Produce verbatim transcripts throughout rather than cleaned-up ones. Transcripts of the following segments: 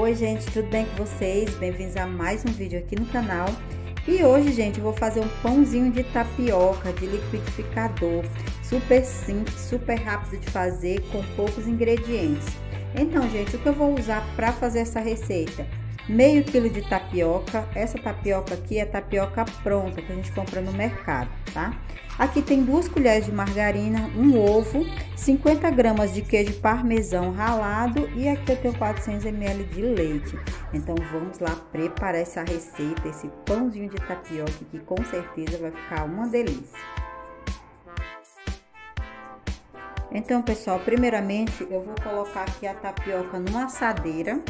Oi gente, tudo bem com vocês? Bem-vindos a mais um vídeo aqui no canal. E hoje, gente, eu vou fazer um pãozinho de tapioca de liquidificador, super simples, super rápido de fazer, com poucos ingredientes. Então, gente, o que eu vou usar para fazer essa receita? Meio quilo de tapioca. Essa tapioca aqui é tapioca pronta que a gente compra no mercado, tá? Aqui tem duas colheres de margarina, um ovo, cinquenta gramas de queijo parmesão ralado e aqui eu tenho quatrocentos mililitros de leite. Então vamos lá preparar essa receita, esse pãozinho de tapioca que com certeza vai ficar uma delícia. Então pessoal, primeiramente eu vou colocar aqui a tapioca numa assadeira.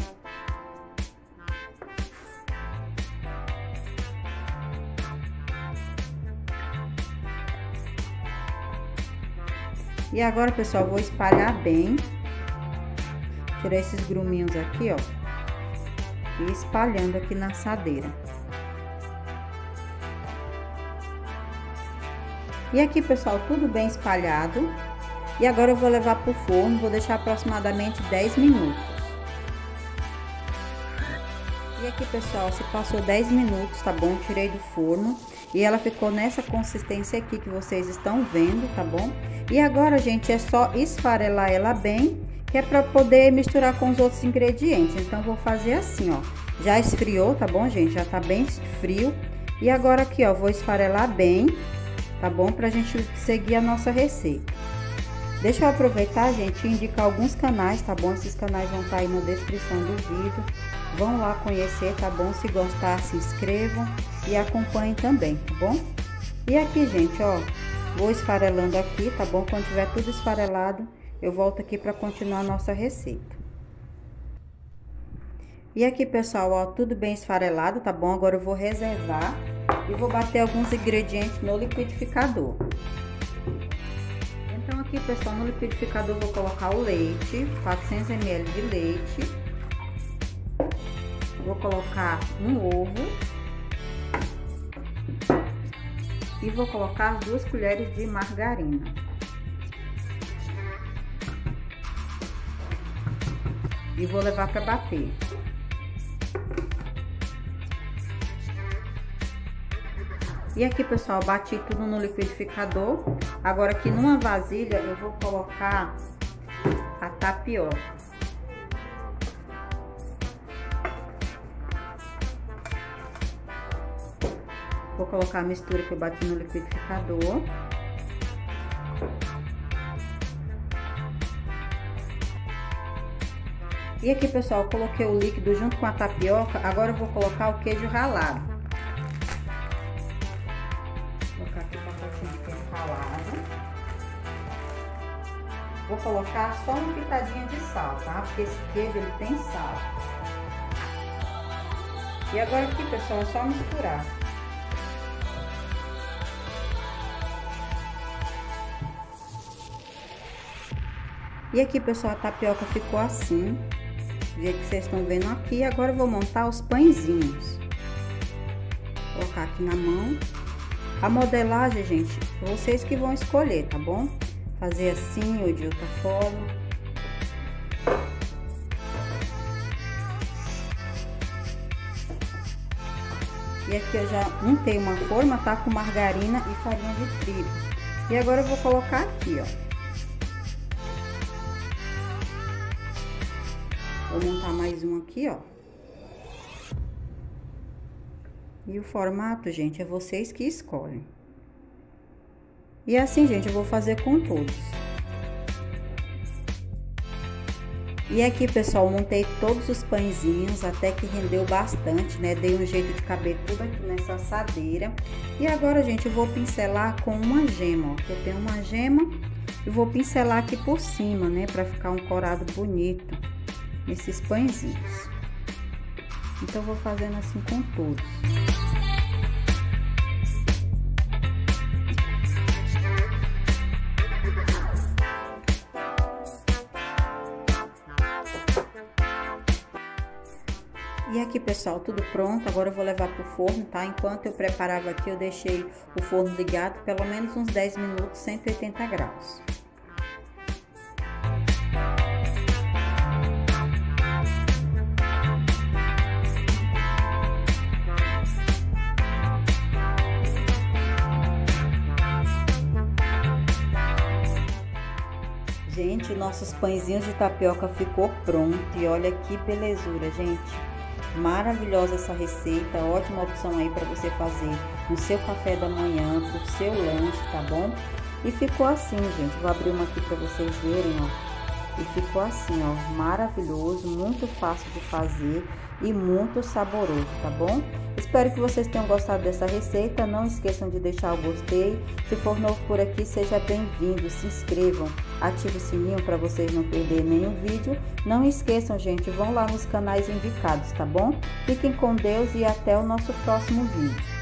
E agora, pessoal, vou espalhar bem, tirar esses gruminhos aqui, ó, e espalhando aqui na assadeira. E aqui, pessoal, tudo bem espalhado. E agora eu vou levar pro forno, vou deixar aproximadamente dez minutos. E aqui, pessoal, se passou dez minutos, tá bom? Tirei do forno e ela ficou nessa consistência aqui que vocês estão vendo, tá bom? E agora, gente, é só esfarelar ela bem, que é para poder misturar com os outros ingredientes. Então, vou fazer assim, ó. Já esfriou, tá bom, gente? Já tá bem frio. E agora aqui, ó, vou esfarelar bem, tá bom? Pra gente seguir a nossa receita. Deixa eu aproveitar, gente, e indicar alguns canais, tá bom? Esses canais vão estar aí na descrição do vídeo. Vão lá conhecer, tá bom? Se gostar, se inscrevam e acompanhem também, tá bom? E aqui, gente, ó. Vou esfarelando aqui, tá bom? Quando tiver tudo esfarelado, eu volto aqui para continuar a nossa receita. E aqui, pessoal, ó, tudo bem esfarelado, tá bom? Agora eu vou reservar e vou bater alguns ingredientes no liquidificador. Então aqui, pessoal, no liquidificador eu vou colocar o leite, quatrocentos mililitros de leite. Vou colocar um ovo. E vou colocar duas colheres de margarina. E vou levar para bater. E aqui, pessoal, bati tudo no liquidificador. Agora aqui numa vasilha eu vou colocar a tapioca. Vou colocar a mistura que eu bati no liquidificador. E aqui, pessoal, eu coloquei o líquido junto com a tapioca. Agora eu vou colocar o queijo ralado. Vou colocar aqui um pacotinho de queijo ralado. Vou colocar só uma pitadinha de sal, tá? Porque esse queijo, ele tem sal. E agora aqui, pessoal, é só misturar. E aqui, pessoal, a tapioca ficou assim, do jeito que vocês estão vendo aqui. Agora eu vou montar os pãezinhos. Vou colocar aqui na mão. A modelagem, gente, vocês que vão escolher, tá bom? Fazer assim ou de outra forma. E aqui eu já untei uma forma, tá? Com margarina e farinha de trigo. E agora eu vou colocar aqui, ó. Vou montar mais um aqui, ó. E o formato, gente, é vocês que escolhem. E assim, gente, eu vou fazer com todos. E aqui, pessoal, montei todos os pãezinhos, até que rendeu bastante, né? Dei um jeito de caber tudo aqui nessa assadeira. E agora, gente, eu vou pincelar com uma gema, ó. Eu tenho uma gema e vou pincelar aqui por cima, né? Pra ficar um corado bonito. Esses pãezinhos. Então, eu vou fazendo assim com todos. E aqui, pessoal, tudo pronto. Agora eu vou levar pro forno, tá? Enquanto eu preparava aqui, eu deixei o forno ligado pelo menos uns dez minutos, cento e oitenta graus. Gente, nossos pãezinhos de tapioca ficou pronto e olha que belezura, gente. Maravilhosa essa receita, ótima opção aí para você fazer no seu café da manhã, pro seu lanche, tá bom? E ficou assim, gente. Vou abrir uma aqui para vocês verem, ó. E ficou assim, ó, maravilhoso, muito fácil de fazer e muito saboroso, tá bom? Espero que vocês tenham gostado dessa receita. Não esqueçam de deixar o gostei. Se for novo por aqui, seja bem-vindo. Se inscrevam, ative o sininho para vocês não perderem nenhum vídeo. Não esqueçam, gente, vão lá nos canais indicados, tá bom? Fiquem com Deus e até o nosso próximo vídeo.